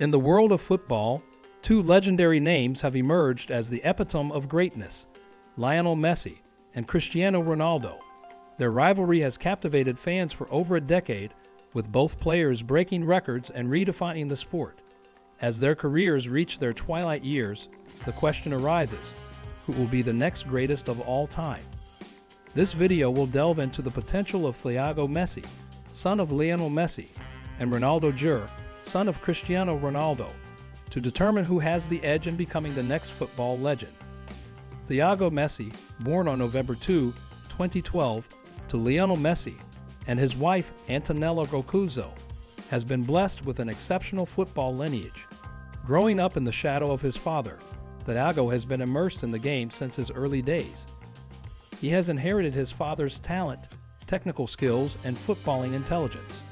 In the world of football, two legendary names have emerged as the epitome of greatness, Lionel Messi and Cristiano Ronaldo. Their rivalry has captivated fans for over a decade, with both players breaking records and redefining the sport. As their careers reach their twilight years, the question arises, who will be the next greatest of all time? This video will delve into the potential of Thiago Messi, son of Lionel Messi, and Ronaldo Jr., son of Cristiano Ronaldo, to determine who has the edge in becoming the next football legend. Thiago Messi, born on November 2, 2012, to Lionel Messi and his wife Antonella Roccuzzo, has been blessed with an exceptional football lineage. Growing up in the shadow of his father, Thiago has been immersed in the game since his early days. He has inherited his father's talent, technical skills, and footballing intelligence.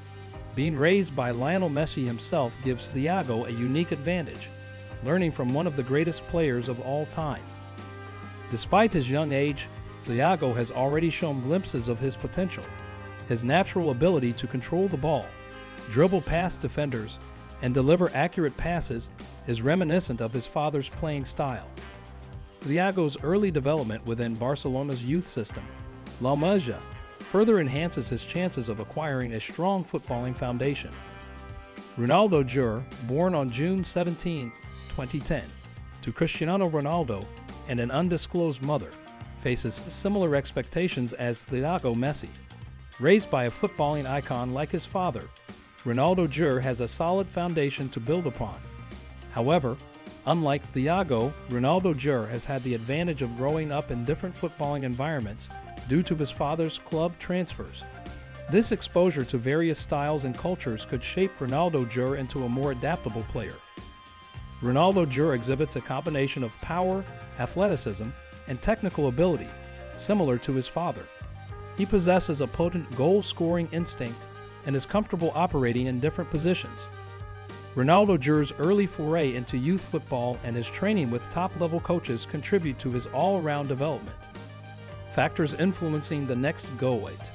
Being raised by Lionel Messi himself gives Thiago a unique advantage, learning from one of the greatest players of all time. Despite his young age, Thiago has already shown glimpses of his potential. His natural ability to control the ball, dribble past defenders, and deliver accurate passes is reminiscent of his father's playing style. Thiago's early development within Barcelona's youth system, La Masia, further enhances his chances of acquiring a strong footballing foundation. Ronaldo Jr., born on June 17, 2010, to Cristiano Ronaldo and an undisclosed mother, faces similar expectations as Thiago Messi. Raised by a footballing icon like his father, Ronaldo Jr. has a solid foundation to build upon. However, unlike Thiago, Ronaldo Jr. has had the advantage of growing up in different footballing environments due to his father's club transfers. This exposure to various styles and cultures could shape Ronaldo Jr. into a more adaptable player. Ronaldo Jr. exhibits a combination of power, athleticism, and technical ability, similar to his father. He possesses a potent goal-scoring instinct and is comfortable operating in different positions. Ronaldo Jr.'s early foray into youth football and his training with top-level coaches contribute to his all-around development. Factors influencing the next goal weight.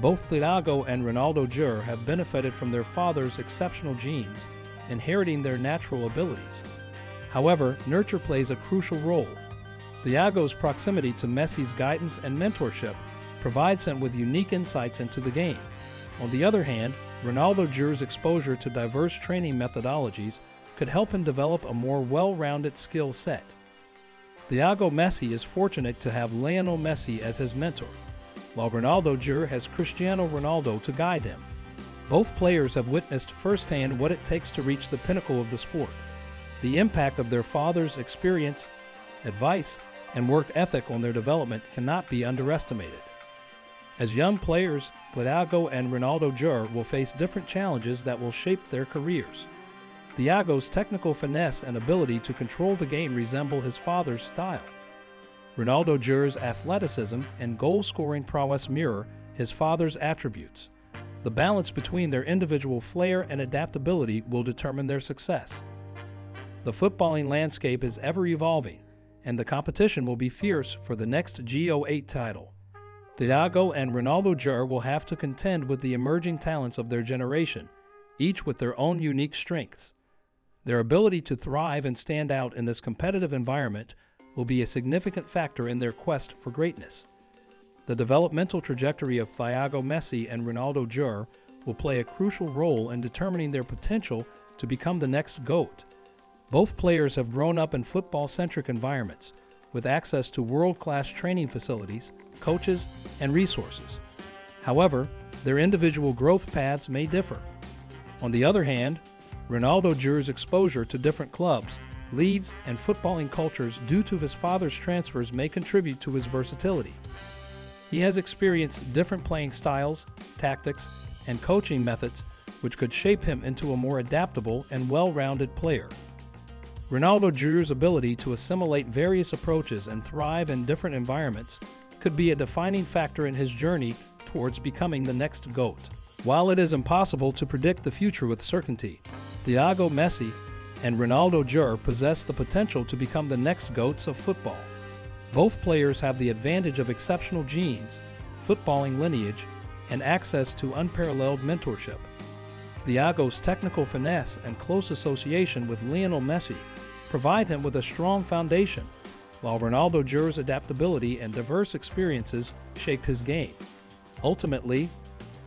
Both Thiago and Ronaldo Jr. have benefited from their father's exceptional genes, inheriting their natural abilities. However, nurture plays a crucial role. Thiago's proximity to Messi's guidance and mentorship provides him with unique insights into the game. On the other hand, Ronaldo Jr.'s exposure to diverse training methodologies could help him develop a more well-rounded skill set. Thiago Messi is fortunate to have Lionel Messi as his mentor, while Ronaldo Jr. has Cristiano Ronaldo to guide him. Both players have witnessed firsthand what it takes to reach the pinnacle of the sport. The impact of their father's experience, advice, and work ethic on their development cannot be underestimated. As young players, Thiago and Ronaldo Jr. will face different challenges that will shape their careers. Thiago's technical finesse and ability to control the game resemble his father's style. Ronaldo Jr.'s athleticism and goal-scoring prowess mirror his father's attributes. The balance between their individual flair and adaptability will determine their success. The footballing landscape is ever-evolving, and the competition will be fierce for the next GOAT title. Thiago and Ronaldo Jr. will have to contend with the emerging talents of their generation, each with their own unique strengths. Their ability to thrive and stand out in this competitive environment will be a significant factor in their quest for greatness. The developmental trajectory of Thiago Messi and Ronaldo Jr. will play a crucial role in determining their potential to become the next GOAT. Both players have grown up in football-centric environments, with access to world-class training facilities, coaches, and resources. However, their individual growth paths may differ. On the other hand, Ronaldo Jr.'s exposure to different clubs, leagues, and footballing cultures due to his father's transfers may contribute to his versatility. He has experienced different playing styles, tactics, and coaching methods, which could shape him into a more adaptable and well-rounded player. Ronaldo Jr.'s ability to assimilate various approaches and thrive in different environments could be a defining factor in his journey towards becoming the next GOAT. While it is impossible to predict the future with certainty, Thiago Messi and Ronaldo Jr. possess the potential to become the next GOATs of football. Both players have the advantage of exceptional genes, footballing lineage, and access to unparalleled mentorship. Thiago's technical finesse and close association with Lionel Messi provide him with a strong foundation, while Ronaldo Jr.'s adaptability and diverse experiences shaped his game. Ultimately,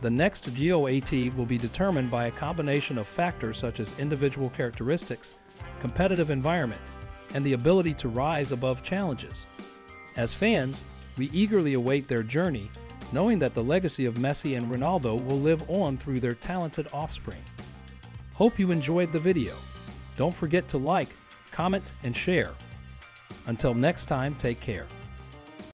the next GOAT will be determined by a combination of factors such as individual characteristics, competitive environment, and the ability to rise above challenges. As fans, we eagerly await their journey, knowing that the legacy of Messi and Ronaldo will live on through their talented offspring. Hope you enjoyed the video. Don't forget to like, comment, and share. Until next time, take care.